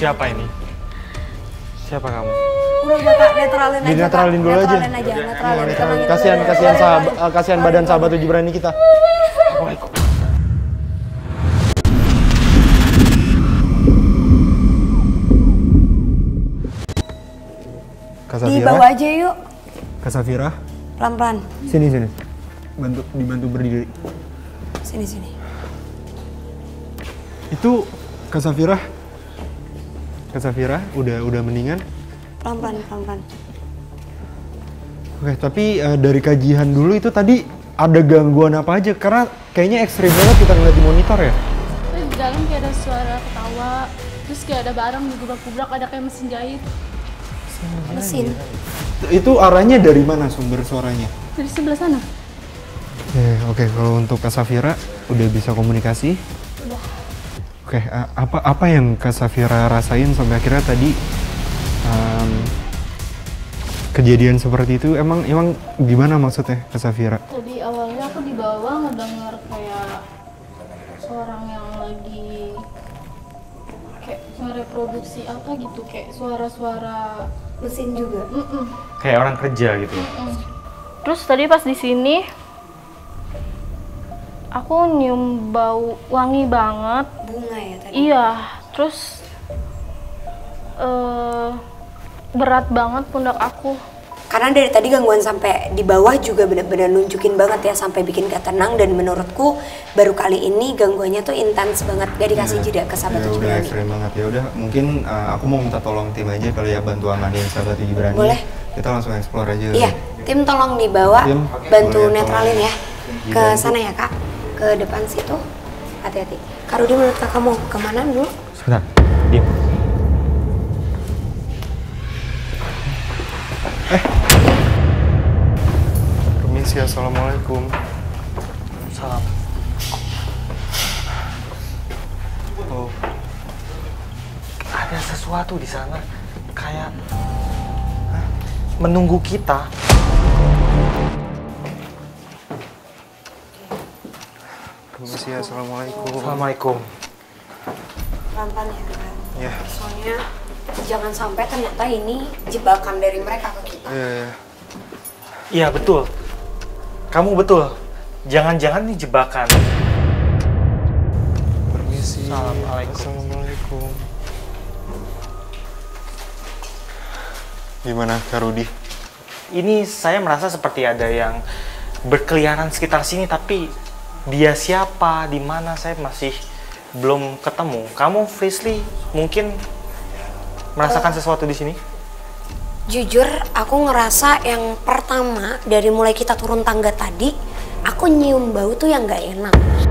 Siapa ini? Siapa kamu? Udah Kak, netralin dulu aja. Netralin. Kasihan sahabat, kasihan badan sahabat tujuh berani kita. Assalamualaikum. Dibawa aja yuk. Kak Safira. Pelan-pelan. Sini. Dibantu berdiri. Sini. Itu Kak Safira, udah mendingan? Pelan-pelan. Oke, tapi dari kajian dulu itu tadi ada gangguan apa aja? Karena kayaknya ekstrim banget kita ngeliat di monitor ya? Terus di dalam kayak ada suara ketawa, terus kayak ada barang digubrak-gubrak, ada kayak mesin jahit. Mesin? Itu arahnya dari mana sumber suaranya? Dari sebelah sana. Oke, kalau untuk Kak Safira udah bisa komunikasi? Udah. Oke, apa yang Kak Safira rasain sampai akhirnya tadi kejadian seperti itu emang gimana maksudnya Kak Safira? Jadi awalnya aku di bawah ngedenger kayak orang yang lagi kayak mereproduksi apa gitu, kayak suara-suara mesin juga. Kayak orang kerja gitu. Terus tadi pas di sini aku nyium bau wangi banget. Bunga ya tadi? Iya, terus berat banget pundak aku. Karena dari tadi gangguan sampai di bawah juga benar-benar nunjukin banget ya, sampai bikin gak tenang, dan menurutku baru kali ini gangguannya tuh intens banget, gak dikasih jeda ke sahabat tujuh berani. Ekstrim banget, ya udah mungkin aku mau minta tolong tim aja kalau ya bantu amanin sahabat tujuh berani. Boleh. Kita langsung explore aja. Iya, tim tolong dibawa, tim, bantu netralin ya, ke sana ya Kak. Ke depan situ, hati-hati. Kak Rudy, menurut Kakak mau kemana dulu? Sebentar, diam. Permisi, assalamualaikum. Salam. Oh. Ada sesuatu di sana, kayak menunggu kita. Assalamualaikum. Assalamualaikum. Pelan-pelan ya, Kak. Iya. Soalnya jangan sampai ternyata ini jebakan dari mereka ke kita. Iya. Iya, betul. Kamu betul. Jangan-jangan ini jebakan. Permisi. Assalamualaikum. Gimana Kak Rudy? Ini saya merasa seperti ada yang berkeliaran sekitar sini, tapi dia siapa, di mana saya masih belum ketemu. Kamu Frislly mungkin merasakan sesuatu di sini? Jujur, aku ngerasa yang pertama dari mulai kita turun tangga tadi, aku nyium bau tuh yang nggak enak.